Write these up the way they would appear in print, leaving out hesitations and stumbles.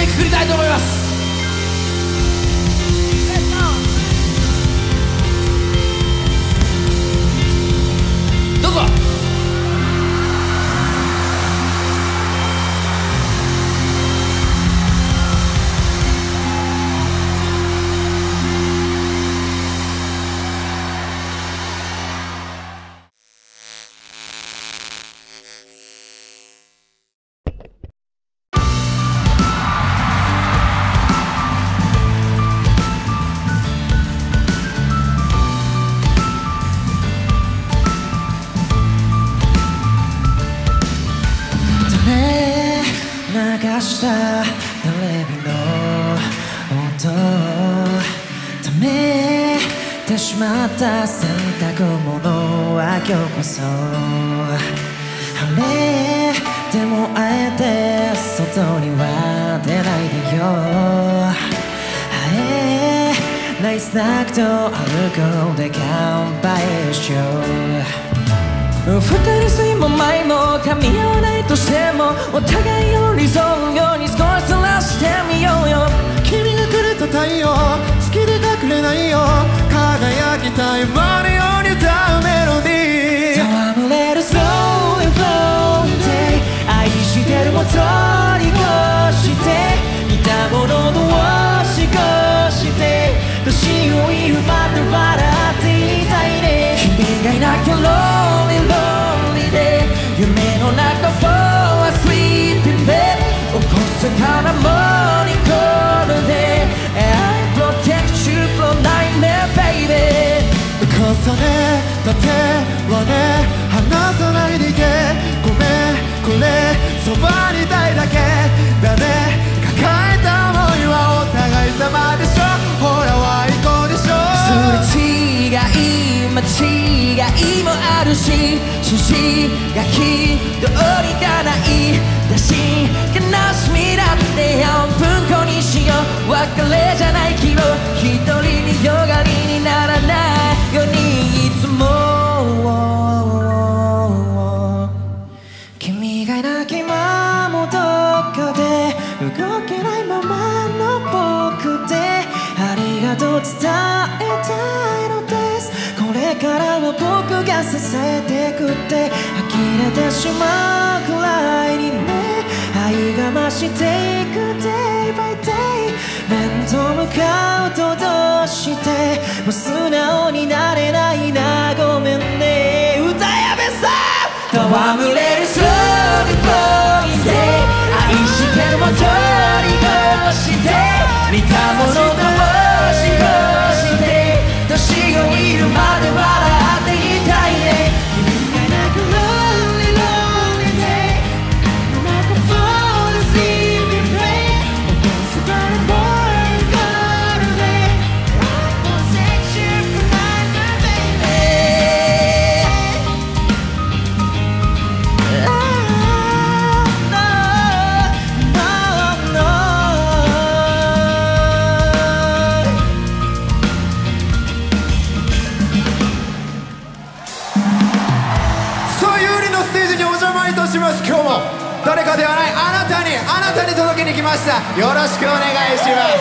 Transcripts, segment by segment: めくくりたいと思います。どうぞ。流したテレビの音をためてしまった洗濯物は今日こそ晴れてもあえて外には出ないでよ。会えないスナックとアルコールで乾杯しよう。二人すいも前も噛み合わないとしてもお互いを理想のように少しずらしてみようよ。君がくれた太陽月で隠れないよ。輝きたいまるように歌うメロディー戯れる Slow and Flow Day 愛してるも通り越して見たものどうし越して年を言うまで笑っていたいね。君がいなきゃLonely Lonely Day 夢の中 For a sleeping bed 起こすからもにこので I protect you from nightmare baby 重ねた手はね離さないでいけ。ごめんこれそばにいたいだけだね。抱えた想いはお互い様でしょ。ほらは行こうでしょ。すれ違い間違いもあるし筋書きどうにかないだし悲しみだって4分後にしよう。別れじゃない希望一人によがりにならないようにいつも君がいなき今もどこで動けないままの僕でありがとう伝えたいのです。これからは僕が支えてくって呆れてしまうくらいにね愛が増していく Day by day 面と向かうとどうしても素直になれないなごめんね。歌やべさ戯れる Slow and Flow Day愛してるも通り越して見たものと押し越して年がいるまで笑っていたいね。君がいなく Lonely Lonely Day の中 For the sleeping rain 起こすから More and More Day I won't sex you for my baby oh.今日も誰かではないあなたに届けに来ました。よろしくお願いします。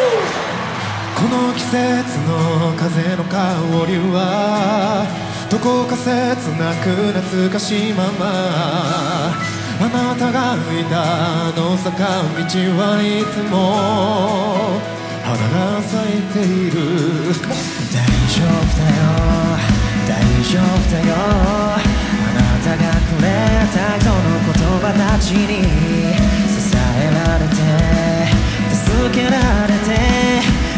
この季節の風の香りはどこか切なく懐かしいままあなたがいたあの坂道はいつも花が咲いている。大丈夫だよ大丈夫だよあなたがくれたその言葉たちに支えられて助けられて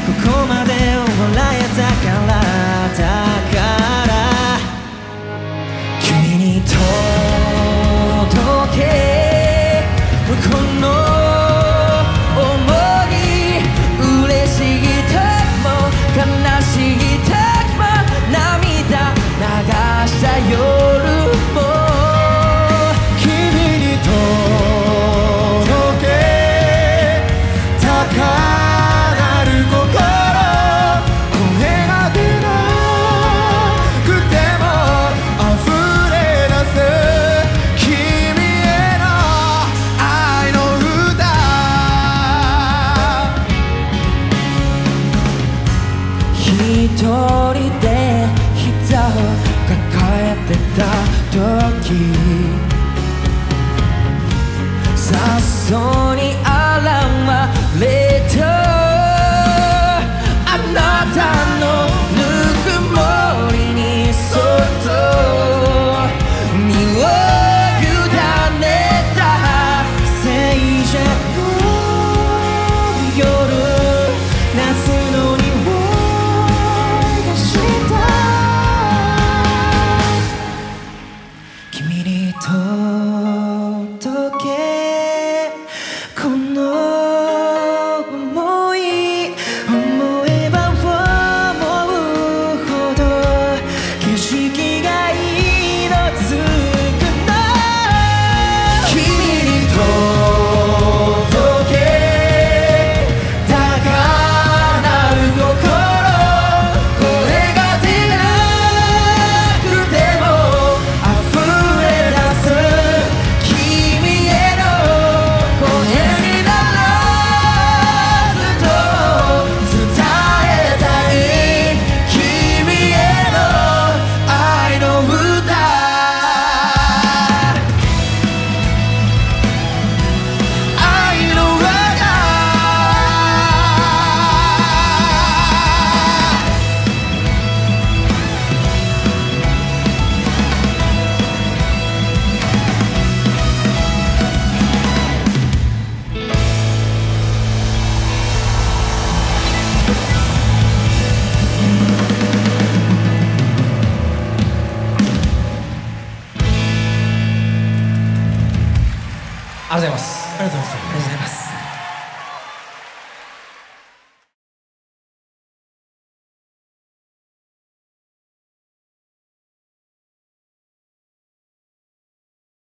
ここまで笑えたから君に届けこの想い嬉しい時も悲しい時も涙流した夜も君にとさそうに現れたあなたのぬくもりにそっと身を委ねた静寂の夜、夏の匂いがした君に届けありがとうございます。